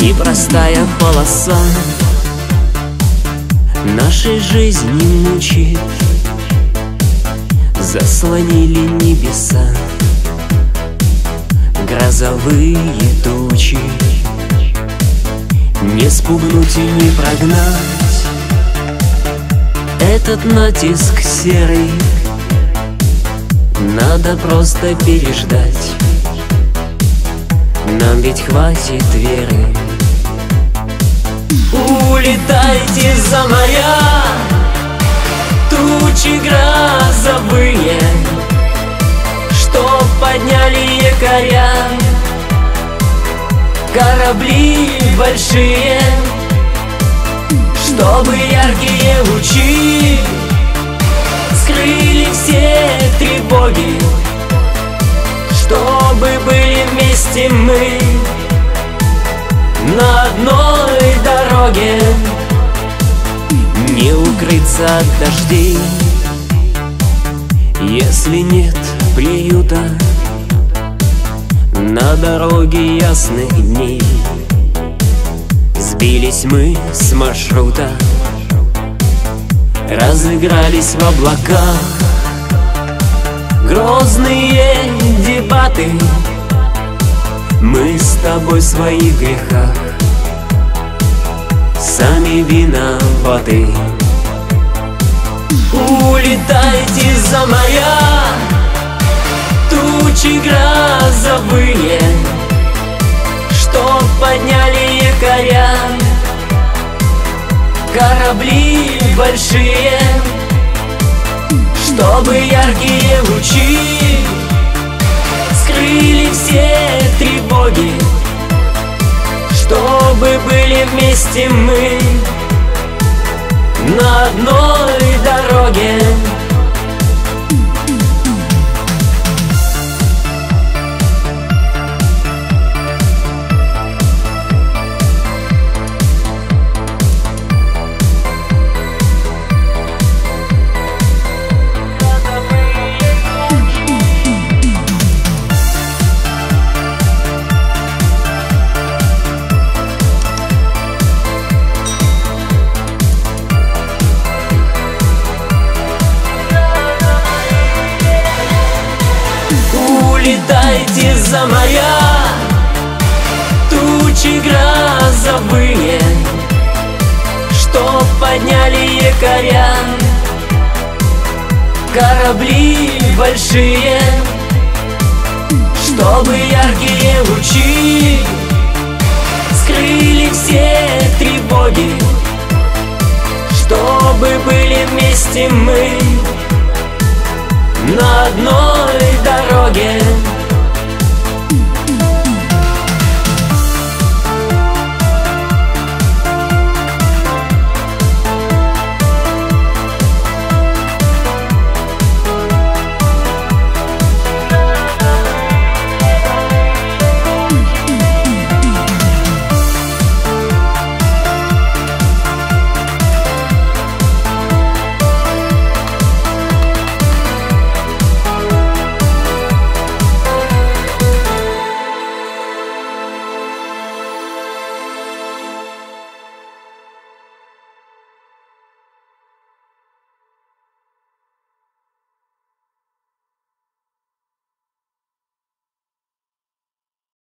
непростая полоса нашей жизни мучит. Заслонили небеса грозовые тучи. Не спугнуть и не прогнать этот натиск серый, надо просто переждать. Нам ведь хватит веры. Улетайте за моря, тучи грозовые, чтоб подняли якоря корабли большие, чтобы яркие лучи скрыли все тревоги, чтобы были вместе мы на одной дороге. Не укрыться от дождей, если нет приюта на дороге ясных дней. Сбились мы с маршрута, разыгрались в облаках грозные дебаты. Мы с тобой в своих грехах сами виноваты. Улетайте за моря, тучи грозовые, чтоб подняли якоря корабли большие, чтобы яркие лучи скрыли все тревоги, чтобы были вместе мы на одной дороге. Улетайте за моря, тучи грозовые, чтоб подняли якоря корабли большие, чтобы яркие лучи скрыли все тревоги, чтобы были вместе мы на одной дороге.